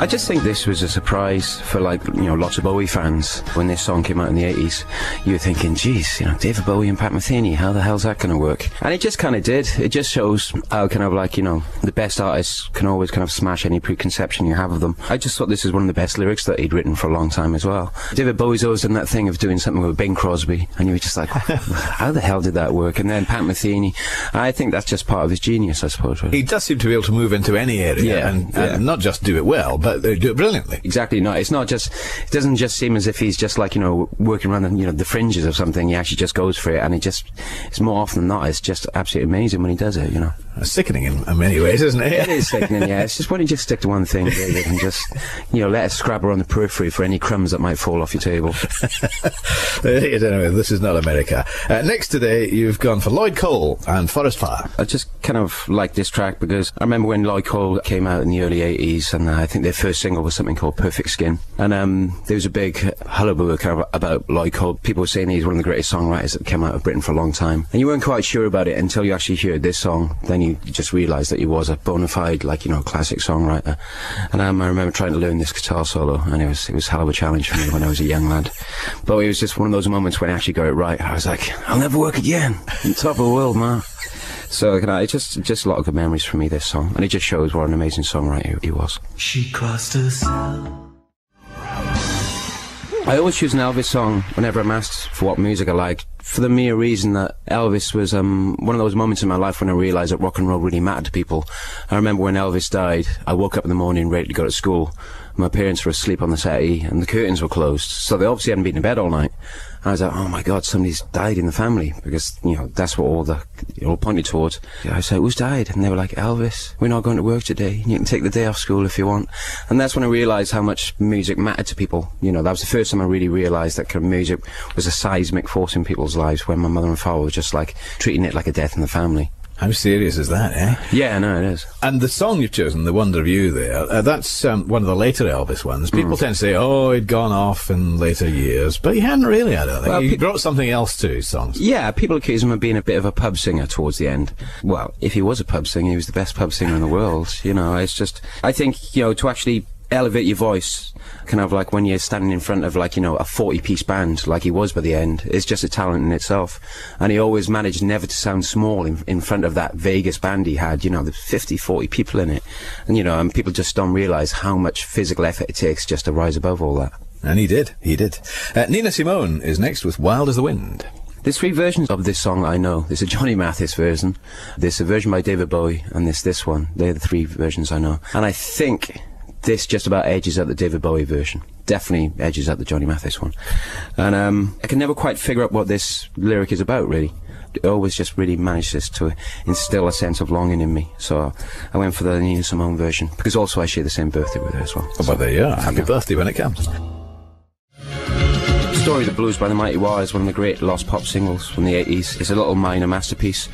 I just think this was a surprise for, like, you know, lots of Bowie fans. When this song came out in the 80s, you were thinking, geez, you know, David Bowie and Pat Metheny, how the hell's that going to work? And it just kind of did. It just shows how kind of, like, you know, the best artists can always kind of smash any preconception you have of them. I just thought this is one of the best lyrics that he'd written for a long time as well. David Bowie's always done that thing of doing something with Bing Crosby, and you were just like, how the hell did that work? And then Pat Metheny, I think that's just part of his genius, I suppose. He does seem to be able to move into any area and not just do it well, but they do it brilliantly. Exactly. No, it's not just, it doesn't just seem as if he's just like, you know, working around the, you know, the fringes of something. He actually just goes for it, and it just, it's more often than not, it's just absolutely amazing when he does it, you know. It's sickening in many ways, isn't it? It is sickening, yeah. It's just, why don't you just stick to one thing, David, and just, you know, let us scrabble on the periphery for any crumbs that might fall off your table. Anyway, this is not America. Next today, you've gone for Lloyd Cole and Forest Fire. I just kind of like this track because I remember when Lloyd Cole came out in the early 80s, and I think their first single was something called Perfect Skin. And there was a big hullabaloo kind of about Lloyd Cole. People were saying he's one of the greatest songwriters that came out of Britain for a long time. And you weren't quite sure about it until you actually heard this song. Then you just realised that he was a bona fide, like, you know, classic songwriter. And I remember trying to learn this guitar solo, and it was a hell of a challenge for me when I was a young lad. But it was just one of those moments when I actually got it right. I was like, I'll never work again. I'm top of the world, man. So you know, it's just a lot of good memories for me, this song. And it just shows what an amazing songwriter he was. She crossed herself. I always choose an Elvis song whenever I'm asked for what music I like, for the mere reason that Elvis was one of those moments in my life when I realised that rock and roll really mattered to people. I remember when Elvis died, I woke up in the morning ready to go to school. My parents were asleep on the settee and the curtains were closed, so they obviously hadn't been in bed all night. I was like, oh my God, somebody's died in the family, because, you know, that's what it all pointed towards. I said, who's died? And they were like, Elvis. We're not going to work today. You can take the day off school if you want. And that's when I realised how much music mattered to people. You know, that was the first time I really realised that kind of music was a seismic force in people's lives, when my mother and father were just like treating it like a death in the family. How serious is that, eh? Yeah, no, it is. And the song you've chosen, The Wonder of You there, that's one of the later Elvis ones. People tend to say, oh, he'd gone off in later years, but he hadn't really, I don't think. Well, he brought something else to his songs. Yeah, people accuse him of being a bit of a pub singer towards the end. Well, if he was a pub singer, he was the best pub singer in the world. You know, it's just, I think, you know, to actually elevate your voice, kind of like when you're standing in front of, like, you know, a 40-piece band like he was by the end, it's just a talent in itself. And he always managed never to sound small in front of that Vegas band he had, you know, the 40 people in it. And, you know, and people just don't realise how much physical effort it takes just to rise above all that. And he did, he did. Nina Simone is next with Wild as the Wind. There's three versions of this song that I know. There's a Johnny Mathis version, there's a version by David Bowie, and there's this one. They're the three versions I know. And I think this just about edges out the David Bowie version. Definitely edges out the Johnny Mathis one. And I can never quite figure out what this lyric is about, really. It always just really manages to instill a sense of longing in me. So I went for the Nina Simone version, because also I share the same birthday with her as well. Oh, so, but there you are. Happy birthday when it comes. Story of the Blues by the Mighty War is one of the great lost pop singles from the 80s. It's a little minor masterpiece.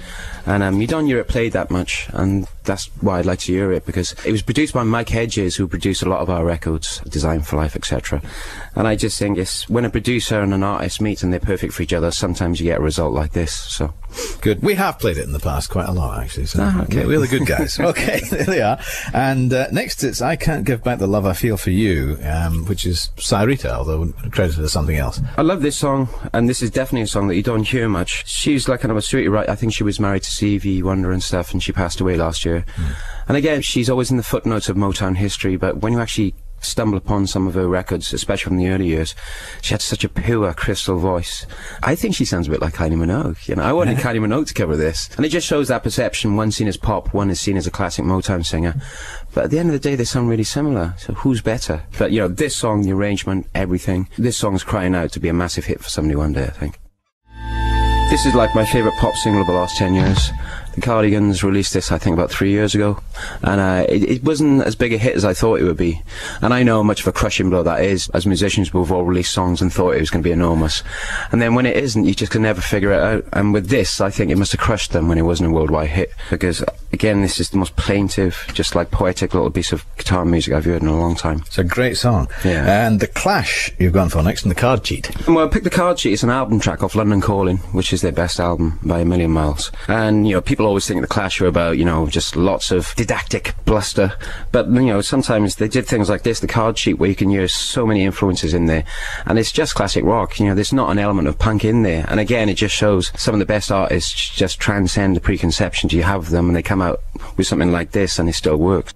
And you don't hear it played that much, and that's why I'd like to hear it, because it was produced by Mike Hedges, who produced a lot of our records, Design for Life, etc. And I just think it's when a producer and an artist meet and they're perfect for each other, sometimes you get a result like this. So good. We have played it in the past quite a lot, actually. So okay. We're the good guys. Okay, there they are. And next it's I Can't Give Back the Love I Feel for You, which is Sy Rita, although credited as something else. I love this song, and this is definitely a song that you don't hear much. She's like kind of a sweetie, right? I think she was married to Stevie Wonder and stuff, and she passed away last year. And again, she's always in the footnotes of Motown history, but when you actually stumble upon some of her records, especially from the early years, she had such a pure, crystal voice. I think she sounds a bit like Kylie Minogue. You know, I wanted Kylie Minogue to cover this, and it just shows that perception. One seen as pop, one is seen as a classic Motown singer, but at the end of the day, they sound really similar. So who's better? But you know, this song, the arrangement, everything. This song's crying out to be a massive hit for somebody one day, I think. This is like my favourite pop single of the last 10 years. The Cardigans released this, I think, about 3 years ago, and it wasn't as big a hit as I thought it would be. And I know how much of a crushing blow that is. As musicians, we've all released songs and thought it was going to be enormous. And then when it isn't, you just can never figure it out. And with this, I think it must have crushed them when it wasn't a worldwide hit. Because, again, this is the most plaintive, just like poetic little piece of guitar music I've heard in a long time. It's a great song. Yeah. And The Clash you've gone for next, and The Card Sheet. Well, I picked The Card Sheet. It's an album track off London Calling, which is their best album by a million miles. And, you know, people people always think The Clash were about, you know, just lots of didactic bluster. But, you know, sometimes they did things like this, The Card Sheet, where you can hear so many influences in there. And it's just classic rock. You know, there's not an element of punk in there. And again, it just shows some of the best artists just transcend the preconceptions you have of them, and they come out with something like this and it still works.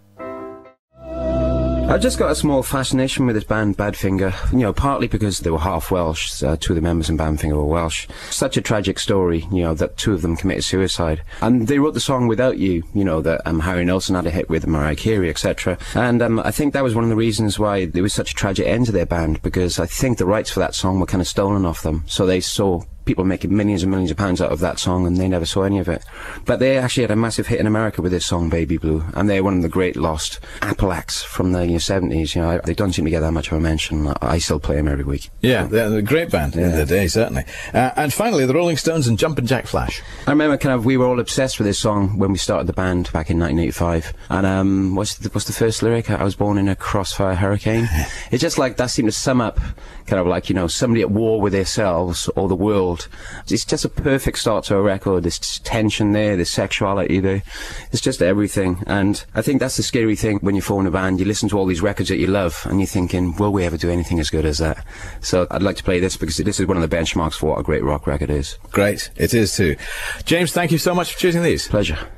I've just got a small fascination with this band Badfinger, you know, partly because they were half Welsh. Two of the members in Badfinger were Welsh. Such a tragic story, you know, that two of them committed suicide. And they wrote the song Without You, you know, that Harry Nilsson had a hit with, Mariah Carey, etc. And I think that was one of the reasons why there was such a tragic end to their band, because I think the rights for that song were kind of stolen off them. So they saw people making millions and millions of pounds out of that song, and they never saw any of it. But they actually had a massive hit in America with this song Baby Blue, and they're one of the great lost Apple acts from the 70s. You know, they don't seem to get that much of a mention. I still play them every week. Yeah, they're a great band in the day, certainly. And finally, the Rolling Stones and Jumpin' Jack Flash. I remember kind of we were all obsessed with this song when we started the band back in 1985. And what's the first lyric? I was born in a crossfire hurricane. It's just like that seemed to sum up kind of like, you know, somebody at war with themselves or the world. It's just a perfect start to a record. There's tension there, there's sexuality there, it's just everything. And I think that's the scary thing when you form a band. You listen to all these records that you love and you're thinking, will we ever do anything as good as that? So I'd like to play this, because this is one of the benchmarks for what a great rock record is. Great, it is too. James, thank you so much for choosing these. Pleasure.